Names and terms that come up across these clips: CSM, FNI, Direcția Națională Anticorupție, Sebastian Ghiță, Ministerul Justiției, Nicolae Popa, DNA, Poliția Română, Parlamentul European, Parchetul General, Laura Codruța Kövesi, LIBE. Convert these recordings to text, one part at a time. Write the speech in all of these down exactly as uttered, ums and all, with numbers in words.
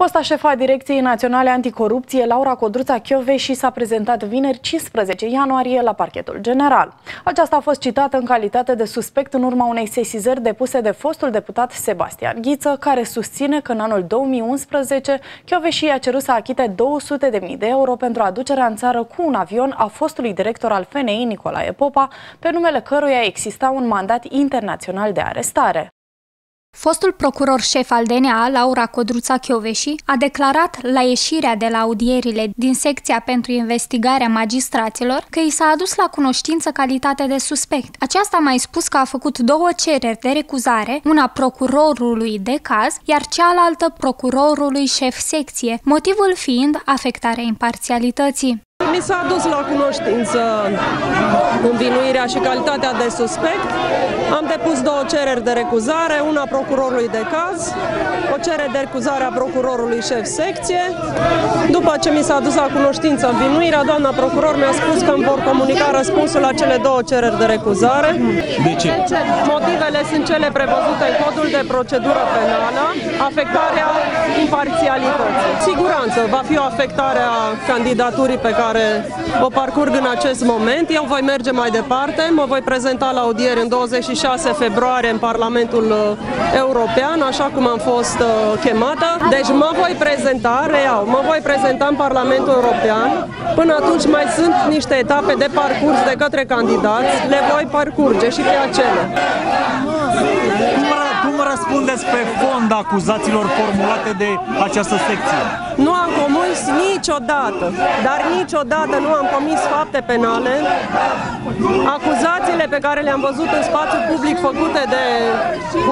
Fosta șefa Direcției Naționale Anticorupție, Laura Codruța Kövesi, s-a prezentat vineri cincisprezece ianuarie la Parchetul General. Aceasta a fost citată în calitate de suspect în urma unei sesizări depuse de fostul deputat Sebastian Ghiță, care susține că în anul două mii unsprezece Kövesi a cerut să achite două sute de mii de euro pentru aducerea în țară cu un avion a fostului director al F N I, Nicolae Popa, pe numele căruia exista un mandat internațional de arestare. Fostul procuror șef al D N A, Laura Codruța Kövesi, a declarat la ieșirea de la audierile din secția pentru investigarea magistraților că i s-a adus la cunoștință calitatea de suspect. Aceasta a mai spus că a făcut două cereri de recuzare, una procurorului de caz, iar cealaltă procurorului șef secție, motivul fiind afectarea imparțialității. Mi s-a adus la cunoștință învinuirea și calitatea de suspect. Am depus două cereri de recuzare, una procurorului de caz, o cerere de recuzare a procurorului șef secție. După ce mi s-a adus la cunoștință învinuirea, doamna procuror mi-a spus că îmi vor comunica răspunsul la cele două cereri de recuzare. De ce? Motivele sunt cele prevăzute în codul de procedură penală, afectarea imparțialității. Siguranță va fi o afectare a candidaturii pe care o parcurg în acest moment. Eu voi merge mai departe, mă voi prezenta la audiere în douăzeci și șase februarie în Parlamentul European, așa cum am fost chemată. Deci mă voi prezenta, reiau, mă voi prezenta în Parlamentul European. Până atunci mai sunt niște etape de parcurs de către candidați, le voi parcurge și pe acele. Răspundeți pe fond acuzațiilor formulate de această secție? Nu am comis niciodată, dar niciodată nu am comis fapte penale. Acuzațiile pe care le-am văzut în spațiu public făcute de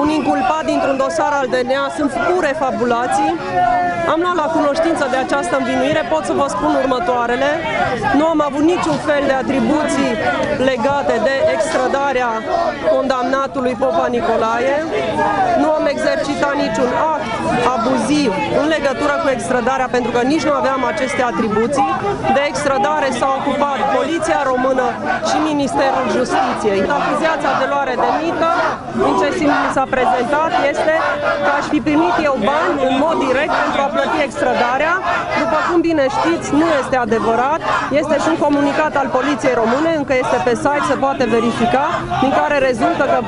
un inculpat dintr-un dosar al D N A sunt pure fabulații. Am luat la cunoștință de această învinuire, pot să vă spun următoarele. Nu am avut niciun fel de atribuții legate de extradarea condamnatului Popa Nicolae. Nu am exercitat niciun act abuziv în legătură cu extradarea, pentru că nici nu aveam aceste atribuții. De extradare s-au ocupat Poliția Română și Ministerul Justiției. Acuzația de luare de mită, în ce mi s-a prezentat, este că aș fi primit eu bani în mod direct pentru a plăti extradarea. După cum bine știți, nu este adevărat. Este și un comunicat al Poliției Române, încă este pe site, se poate verifica, din care rezultă că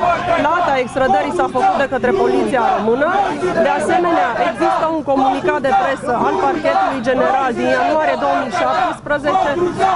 plata extradării s-a făcut de către Poliția Română. De asemenea, există un comunicat de presă al Parchetului General din ianuarie două mii șaptesprezece,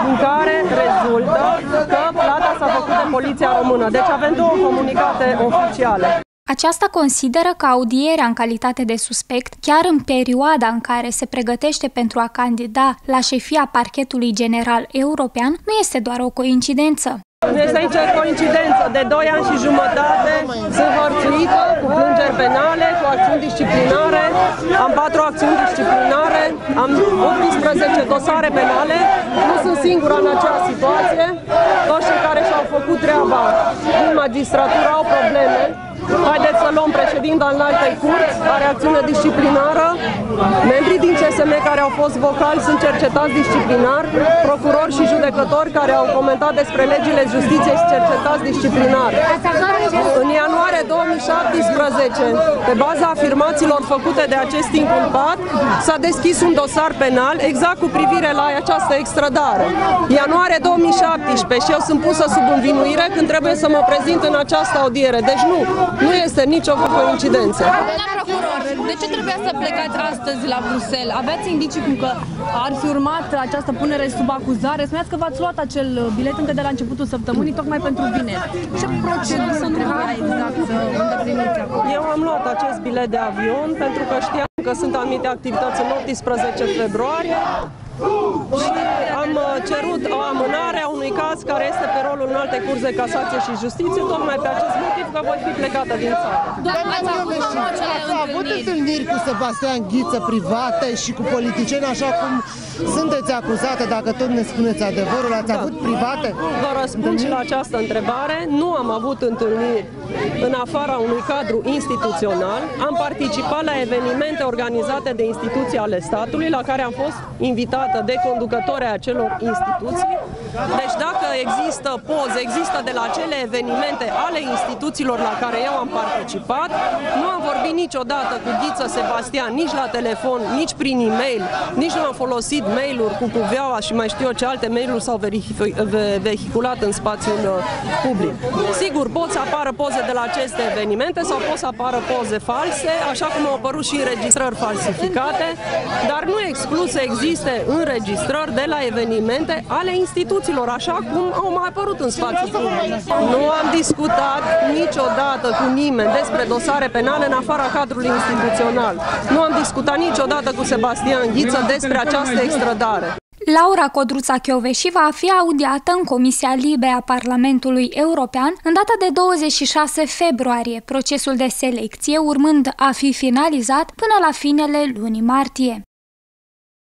în care rezultă că plata s-a făcut de Poliția Română. Deci avem două comunicate oficiale. Aceasta consideră că audierea în calitate de suspect, chiar în perioada în care se pregătește pentru a candida la șefia Parchetului General European, nu este doar o coincidență. Nu este aici o coincidență. De doi ani și jumătate sunt hărțuită cu plângeri penale, cu acțiuni disciplinare. Am patru acțiuni disciplinare, am optsprezece dosare penale. Nu sunt singura în acea situație. Toți cei care și-au făcut treaba în magistratură au probleme. Haideți să luăm președinta în altei curți, are acțiune disciplinară. Membrii din C S M care au fost vocali sunt cercetați disciplinar. Procurori și judecători care au comentat despre legile justiției sunt cercetați disciplinar. În ianuarie două mii șaptesprezece, pe baza afirmațiilor făcute de acest inculpat, s-a deschis un dosar penal exact cu privire la această extradare. ianuarie două mii șaptesprezece și eu sunt pusă sub învinuire când trebuie să mă prezint în această audiere. Deci nu. Nu este nicio coincidență. Doamna procuror, de ce trebuia să plecați astăzi la Bruxelles? Aveați indicii cum că ar fi urmat această punere sub acuzare? Spuneați că v-ați luat acel bilet încă de la începutul săptămânii, tocmai pentru vineri. Ce procedură să nu mai exact să îndepliniți acum? Eu am luat acest bilet de avion pentru că știam că sunt anumite activități în optsprezece februarie. Și am cerut o amânare a unui caz care este pe rolul în alte curți de casație și justiție, tocmai pe acest motiv că voi fi plecată din țară. Doamna Kövesi, ați avut întâlniri cu Sebastian Ghiță private și cu politicieni, așa cum sunteți acuzată, dacă tot ne spuneți adevărul, ați avut private? Vă răspund și la această întrebare. Nu am avut întâlniri în afara unui cadru instituțional. Am participat la evenimente organizate de instituții ale statului, la care am fost invitată de conducători ai acelor instituții. Deci dacă există poze, există de la cele evenimente ale instituțiilor la care eu am participat, nu am vorbit niciodată cu Ghiță Sebastian, nici la telefon, nici prin e-mail, nici nu am folosit mail-uri cu cuveaua și mai știu eu ce alte mail-uri s-au vehiculat în spațiul public. Sigur, pot să apară poze de la aceste evenimente sau pot să apară poze false, așa cum au apărut și înregistrări falsificate, dar nu exclus să existe înregistrări de la evenimente ale instituțiilor, așa cum au mai apărut în spațiul public. Nu am discutat niciodată cu nimeni despre dosare penale în afara cadrului instituțional. Nu am discutat niciodată cu Sebastian Ghiță despre această extradare. Laura Codruța Kövesi va fi audiată în Comisia LIBE a Parlamentului European în data de douăzeci și șase februarie, procesul de selecție urmând a fi finalizat până la finele lunii martie.